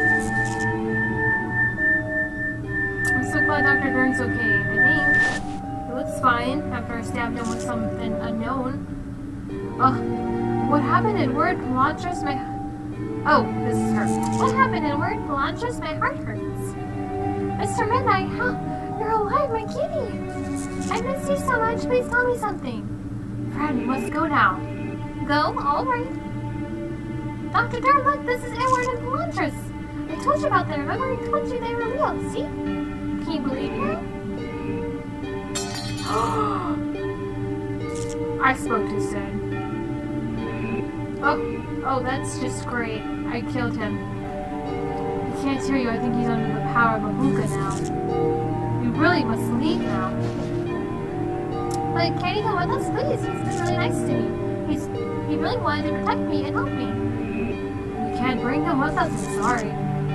I'm so glad Doctor Deern's okay, I think. He looks fine after I stabbed him with something unknown. Ugh. What happened, Edward? Elantris, my... Oh, this is her. What happened, Edward? Elantris, my heart hurts. Mister Midnight, how... You're alive, my kitty! I miss you so much, please tell me something. Fred, we must go now. Go? Alright. Doctor Deern, look, this is Edward and Elantris. I told you about them, remember? I told you they were real, see? Can you believe me? I spoke too soon. Oh, oh, that's just great. I killed him. can't hear you. I think he's under the power of Mabuka now. We really must leave now. But can he come with us, please? He's been really nice to me. He's he really wanted to protect me and help me. We can't bring him with us, I'm sorry.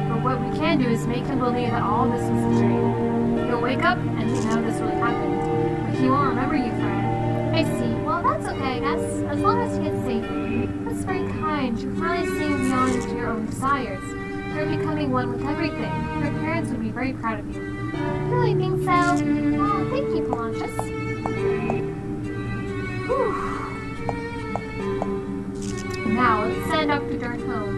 But what we can do is make him believe that all this was a dream. He'll wake up and think how this really happened. But he won't remember you, Fran. I see. Well, that's okay, I guess. As long as he gets safe. That's very kind. You've really seen beyond your own desires. You're becoming one with everything. Your parents would be very proud of you. You really think so? Oh, thank you, Elantris. Now, let's send Doctor Deern home.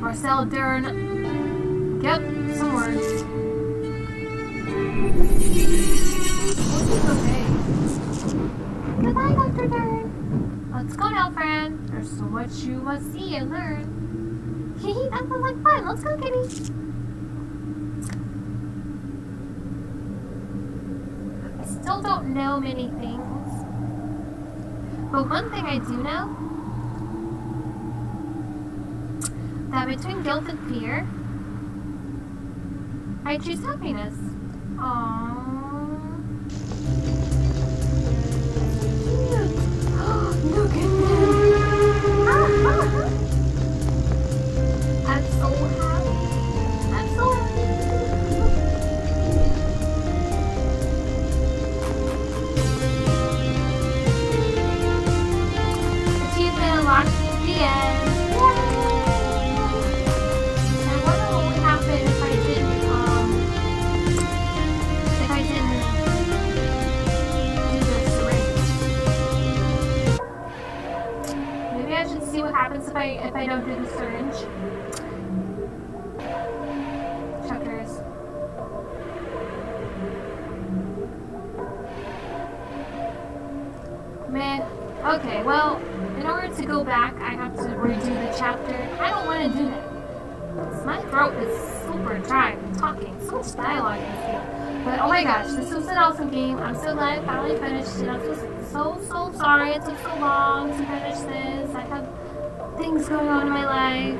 Marcel Deern. Yep, some words. What is okay? Goodbye, Doctor Deern. Let's go now, Fran. There's so much you must see and learn. Hehe, that sounds like fun. Let's go, Kitty. I still don't know many things. But one thing I do know, that between guilt and fear, I choose happiness. Aww. Cute. Look at this. Ah, ah, ah. I'm so happy. I'm so happy. Achievement unlocked. The end. Yay! I wonder what would happen if I didn't, um, if I didn't do the syringe. Maybe I should see what happens if I, if I don't do the syringe. Okay, well, in order to go back, I have to redo the chapter. I don't want to do that. My throat is super dry. I'm talking so much dialogue in this game. But oh my gosh, this was an awesome game. I'm so glad I finally finished it. I'm so, so, so sorry it took so long to finish this. I have things going on in my life.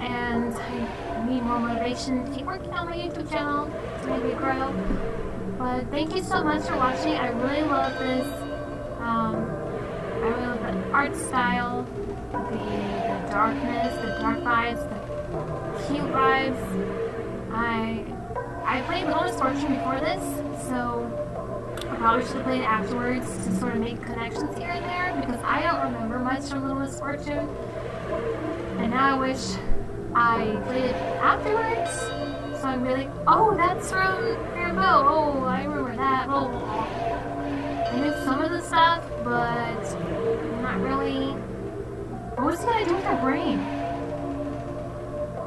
And I need more motivation to keep working on my YouTube channel to make it grow. But thank you so much for watching. I really love this. Um, I really love the art style, the, the darkness, the dark vibes, the cute vibes. I I played Bonus Fortune before this, so I probably should have played it afterwards to sort of make connections here and there because I don't remember much from Bonus Fortune. And now I wish I played it afterwards, so I'm really like, oh, that's from Fran Bow. Oh, I remember that. Oh. I knew some of the stuff, but not really. What was he gonna do with her brain?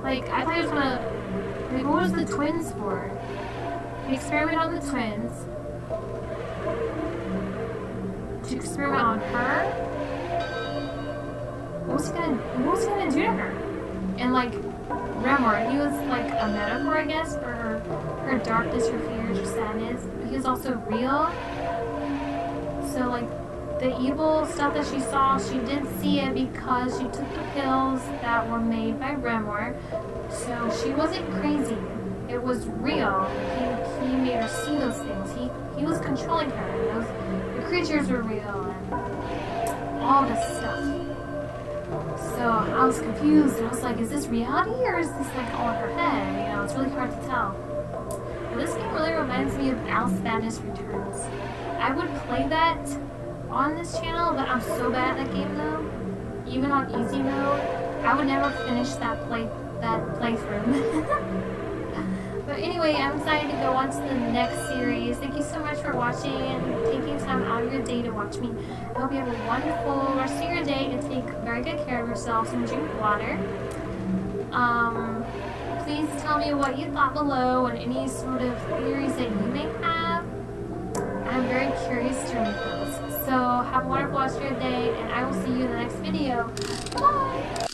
Like, I thought he was gonna. Like, what was the twins for? The experiment on the twins. To experiment on her? What was he gonna, what was he gonna do to her? And, like, Remor, he was like a metaphor, I guess, for her, her darkness, her fears, her sadness. But he was also real. So, like, the evil stuff that she saw, she did see it because she took the pills that were made by Remor. So, she wasn't crazy. It was real. He, he made her see those things. He he was controlling her. Those, the creatures were real and all this stuff. So, I was confused. I was like, is this reality or is this, like, all in her head? You know, it's really hard to tell. But this game really reminds me of Alice: Madness Returns. I would play that on this channel, but I'm so bad at that game though. Even on easy mode, I would never finish that play that playthrough. But anyway, I'm excited to go on to the next series. Thank you so much for watching and taking time out of your day to watch me. I hope you have a wonderful rest of your day and take very good care of yourselves and drink water. Um, please tell me what you thought below and any sort of theories that you may have. I'm very curious to read those. So have a wonderful rest of your day, and I will see you in the next video. Bye!